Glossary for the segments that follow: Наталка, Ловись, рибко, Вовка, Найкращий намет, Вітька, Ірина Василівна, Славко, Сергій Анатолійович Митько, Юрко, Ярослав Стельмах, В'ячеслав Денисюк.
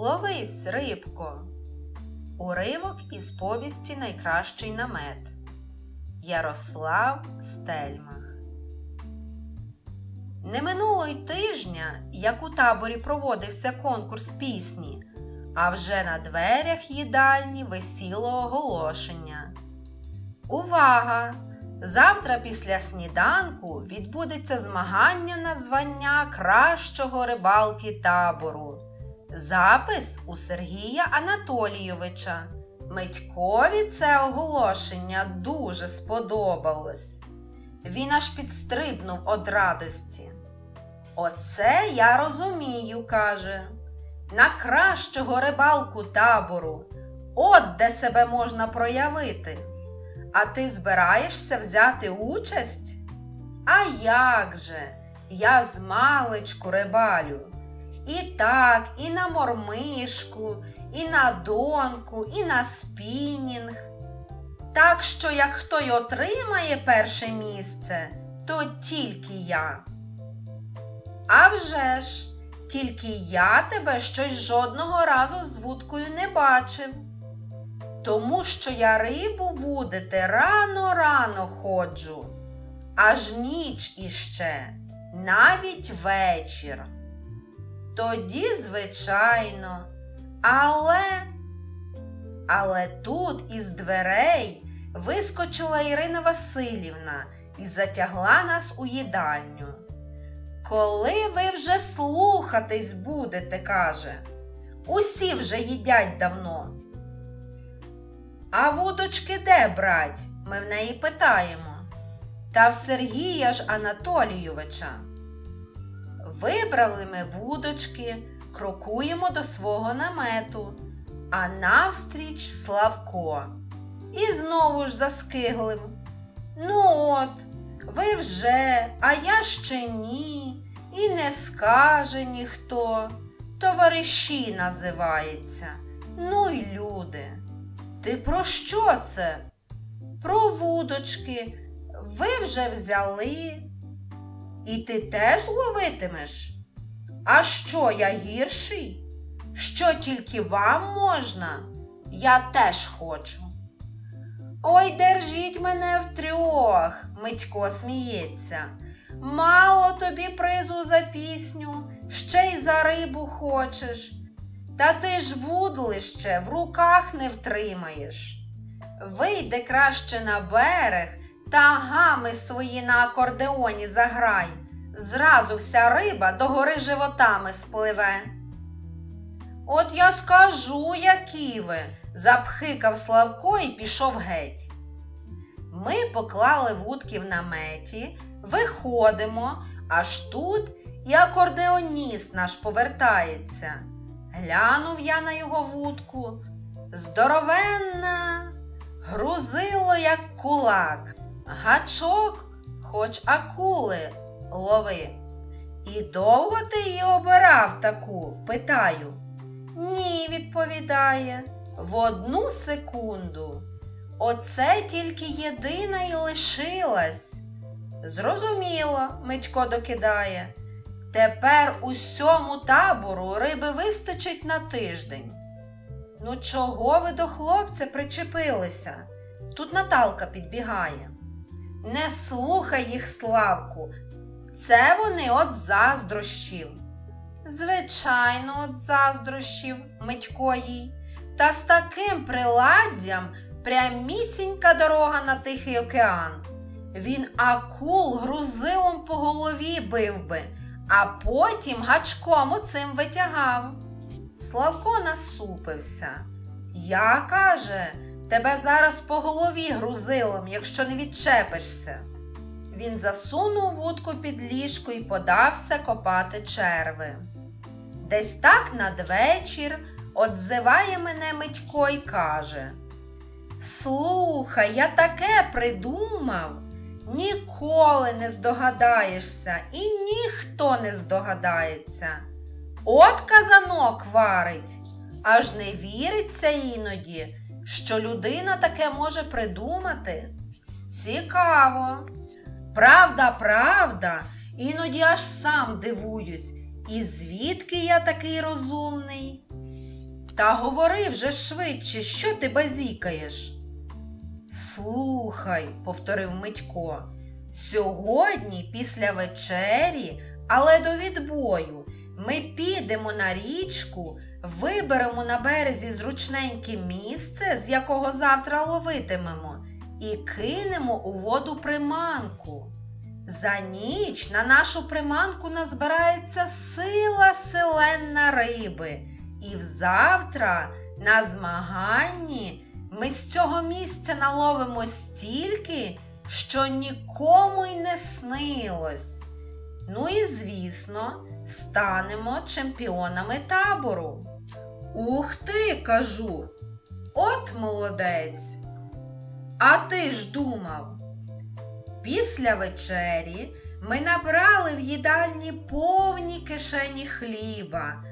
Ловись, рибко. Уривок із повісті «Найкращий намет». Ярослав Стельмах. Не минуло й тижня, як у таборі проводився конкурс пісні, а вже на дверях їдальні висіло оголошення. Увага! Завтра після сніданку відбудеться змагання на звання кращого рибалки табору. Запис у Сергія Анатолійовича. Митькові це оголошення дуже сподобалось. Він аж підстрибнув від радості. «Оце я розумію», – каже, – «на кращого рибалку табору. От де себе можна проявити. А ти збираєшся взяти участь?» «А як же, я змалечку рибалю. І так, і на мормишку, і на донку, і на спінінг. Так що, як хто й отримає перше місце, то тільки я». «А вже ж, тільки я тебе щось жодного разу з вудкою не бачив. Тому що я рибу вудити рано-рано ходжу, аж ніч іще, навіть вечір». «Тоді, звичайно, але тут із дверей вискочила Ірина Василівна і затягла нас у їдальню. «Коли ви вже слухатись будете?» – каже. «Усі вже їдять давно». «А вудочки де брать?» – ми в неї питаємо. «Та в Сергія ж Анатолійовича». Вибрали ми вудочки, крокуємо до свого намету, а навстріч Славко. І знову ж заскиглим. «Ну от, ви вже, а я ще ні, і не скаже ніхто. Товариші називається. Ну й люди». «Ти про що це?» «Про вудочки. Ви вже взяли». «І ти теж ловитимеш? А що, я гірший? Що тільки вам можна? Я теж хочу». «Ой, держіть мене втрьох!» – Митько сміється. «Мало тобі призу за пісню, ще й за рибу хочеш. Та ти ж вудлище в руках не втримаєш. Вийди краще на берег та гами свої на акордеоні заграй. Зразу вся риба догори животами спливе». «От я скажу, які ви!» – запхикав Славко і пішов геть. Ми поклали вудки в наметі, виходимо, аж тут і акордеоніст наш повертається. Глянув я на його вудку. Здоровенна, грузило як кулак. Гачок, хоч акули, лови. «І довго ти її обирав таку?» – питаю. «Ні», – відповідає, – «в 1 секунду. Оце тільки єдина і лишилась». «Зрозуміло», – Митько докидає. «Тепер усьому табору риби вистачить на тиждень». «Ну чого ви до хлопця причепилися?» Тут Наталка підбігає. «Не слухай їх, Славку. Це вони от заздрощів». «Звичайно, от заздрощів», Митько їй. «Та з таким приладдям прямісінька дорога на Тихий океан. Він акул грузилом по голові бив би, а потім гачком оцим витягав». Славко насупився. «Я, – каже, – тебе зараз по голові грузилом, якщо не відчепишся». Він засунув вудку під ліжко і подався копати черви. Десь так надвечір одзиває мене Митько і каже: «Слухай, я таке придумав. Ніколи не здогадаєшся і ніхто не здогадається. От казанок варить. Аж не віриться іноді, що людина таке може придумати. Цікаво. Правда, іноді аж сам дивуюсь. І звідки я такий розумний?» Та говори вже швидше, що ти базікаєш? Слухай, повторив Митько, сьогодні після вечері, але до відбою, ми підемо на річку, виберемо на березі зручненьке місце, з якого завтра ловитимемо, і кинемо у воду приманку. За ніч на нашу приманку назбирається сила селена риби, і взавтра на змаганні ми з цього місця наловимо стільки, що нікому й не снилось. Ну і, звісно, станемо чемпіонами табору. Ух ти, кажу, от молодець! А ти ж думав? Після вечері ми набрали в їдальні повні кишені хліба,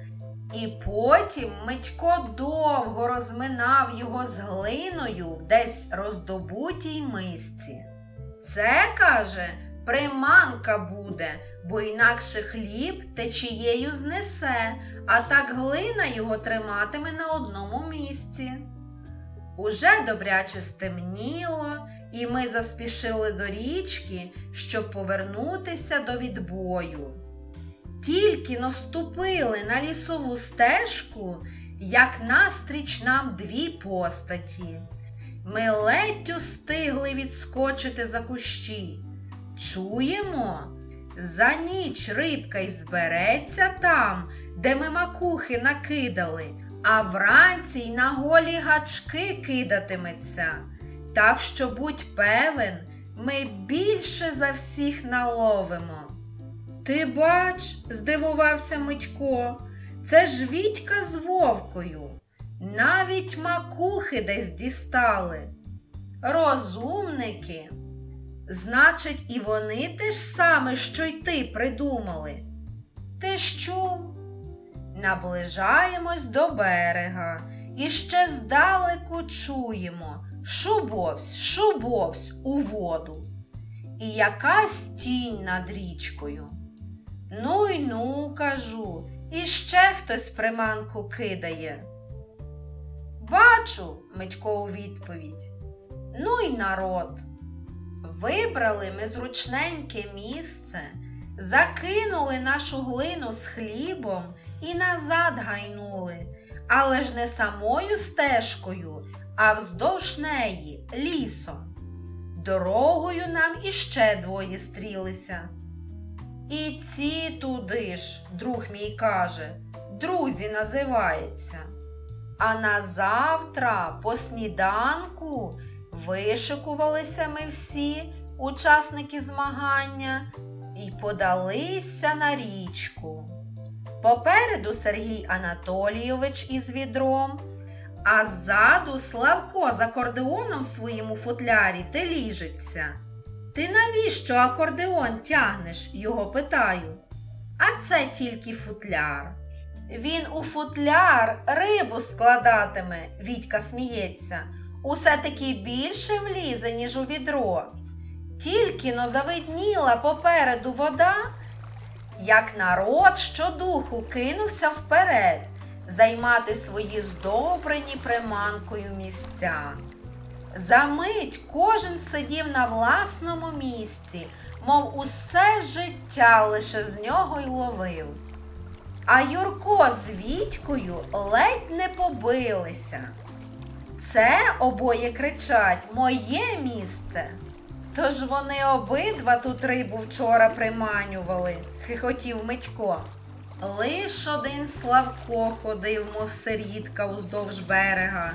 і потім Митько довго розминав його з глиною в десь роздобутій мисці. Це, каже, приманка буде, бо інакше хліб течією знесе, а так глина його триматиме на одному місці. Уже добряче стемніло, і ми заспішили до річки, щоб повернутися до відбою. Тільки наступили на лісову стежку, як назустріч нам дві постаті. Ми ледь устигли відскочити за кущі. Чуємо? За ніч рибка й збереться там, де ми макухи накидали, а вранці й на голі гачки кидатиметься. Так що будь певен, ми більше за всіх наловимо. Ти бач, здивувався Митько, це ж Вітька з Вовкою. Навіть макухи десь дістали. Розумники. Значить, і вони те ж саме, що й ти, придумали. Ти ж чув? Наближаємось до берега і ще здалеку чуємо: шубовсь, шубовсь у воду. І якась тінь над річкою. Ну й ну, кажу, і ще хтось приманку кидає. Бачу, Митько у відповідь. Ну й народ. Вибрали ми зручненьке місце, закинули нашу глину з хлібом і назад гайнули, але ж не самою стежкою, а вздовж неї, лісом. Дорогою нам іще двоє стрілися. І ці туди ж, друг мій каже, друзі називається. А на завтра, по сніданку, вишикувалися ми всі, учасники змагання, і подалися на річку. Попереду Сергій Анатолійович із відром, а ззаду Славко з акордеоном в своєму футлярі теліжиться. «Ти навіщо акордеон тягнеш?» – його питаю. А це тільки футляр. Він у футляр рибу складатиме, Вітька сміється. Усе-таки більше влізе, ніж у відро. Тільки но завидніла попереду вода, як народ щодуху кинувся вперед займати свої здобрені приманкою місця. Замить кожен сидів на власному місці, мов усе життя лише з нього й ловив. А Юрко з Вітькою ледь не побилися. Це обоє кричать: «Моє місце!» Тож вони обидва тут рибу вчора приманювали, хихотів Митько. Лиш один Славко ходив, мов сирітка, уздовж берега,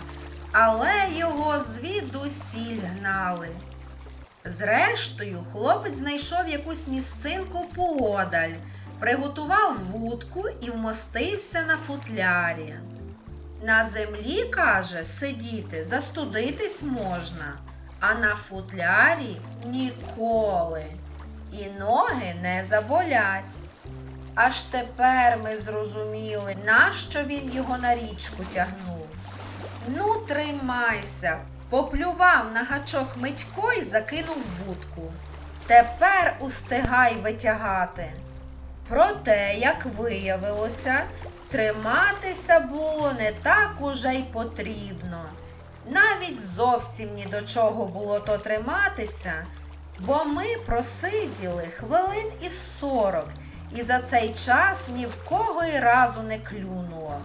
але його звідусіль гнали. Зрештою, хлопець знайшов якусь місцинку поодаль, приготував вудку і вмостився на футлярі. На землі, каже, сидіти, застудитись можна, а на футлярі ніколи. І ноги не заболять. Аж тепер ми зрозуміли, нащо він його на річку тягнув. Ну, тримайся, поплював на гачок Митько і закинув вудку. Тепер устигай витягати. Проте, як виявилося, Триматися було не так уже й потрібно. Навіть зовсім ні до чого було то триматися, бо ми просиділи хвилин із 40, і за цей час ні в кого й разу не клюнуло.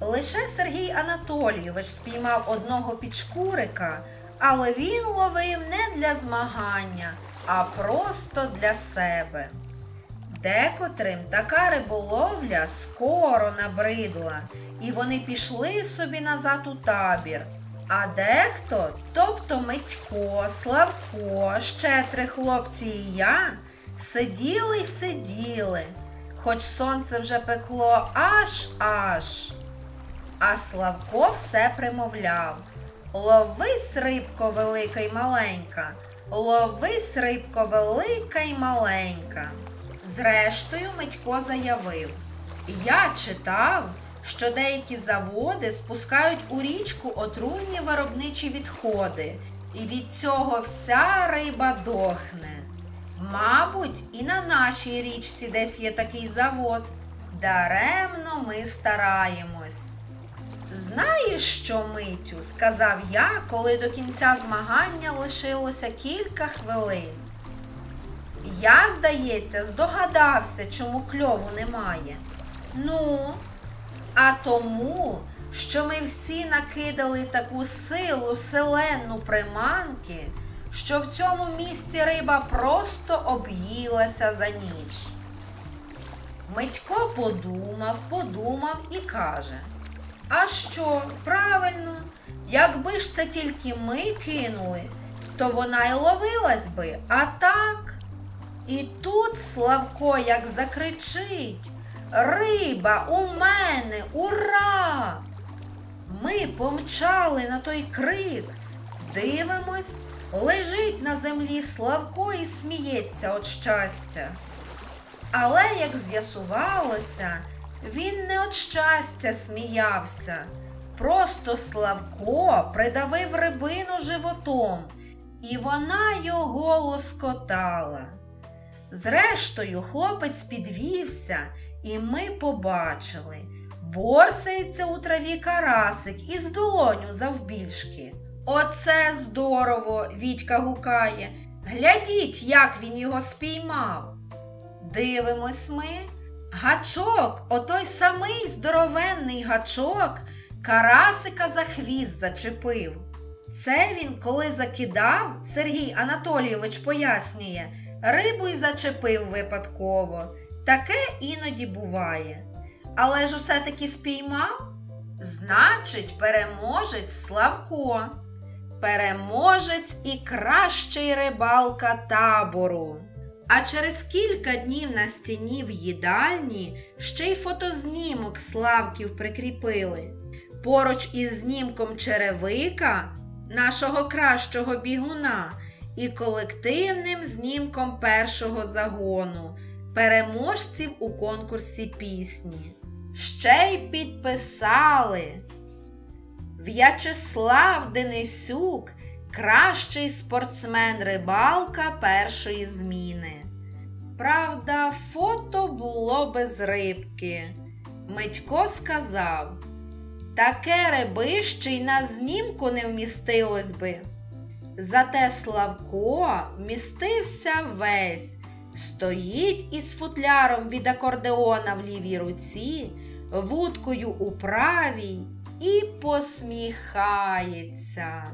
Лише Сергій Анатолійович спіймав одного підшкурика, але він ловив не для змагання, а просто для себе. Декотрим така риболовля скоро набридла, і вони пішли собі назад у табір. А дехто, тобто Митько, Славко, ще 3 хлопці і я, сиділи й сиділи, хоч сонце вже пекло аж. А Славко все примовляв: «Ловись, рибко, велика й маленька, ловись, рибко, велика й маленька». Зрештою, Митько заявив: «Я читав, що деякі заводи спускають у річку отруйні виробничі відходи, і від цього вся риба дохне. Мабуть, і на нашій річці десь є такий завод. Даремно ми стараємось». «Знаєш що, Митю?» – сказав я, коли до кінця змагання лишилося кілька хвилин. «Я, здається, здогадався, чому кльову немає». «Ну?» «А тому, що ми всі накидали таку силу селенну приманки, що в цьому місці риба просто об'їлася за ніч». Митько подумав і каже: «А що, правильно, якби ж це тільки ми кинули, то вона й ловилась би, а так». І тут Славко як закричить: «Риба у мене, ура!» Ми помчали на той крик, дивимось, лежить на землі Славко і сміється від щастя. Але, як з'ясувалося, він не від щастя сміявся, просто Славко придавив рибину животом, і вона його лоскотала. Зрештою, хлопець підвівся, і ми побачили: борсається у траві карасик із долоню завбільшки. «Оце здорово!» – Вітька гукає. «Глядіть, як він його спіймав!» Дивимось ми. Гачок, отой самий здоровенний гачок, карасика за хвіст зачепив. Це він, коли закидав, Сергій Анатолійович пояснює, рибу й зачепив випадково. Таке іноді буває. Але ж усе-таки спіймав? Значить, переможець Славко. Переможець і кращий рибалка табору. А через кілька днів на стіні в їдальні ще й фотознімок Славків прикріпили. Поруч із знімком черевика, нашого кращого бігуна, і колективним знімком першого загону, переможців у конкурсі пісні. Ще й підписали: «В'ячеслав Денисюк, кращий спортсмен-рибалка першої зміни». Правда, фото було без рибки. Митько сказав: «Таке рибище й на знімку не вмістилось би». Зате Славко вмістився весь. Стоїть із футляром від акордеона в лівій руці, вудкою у правій і посміхається.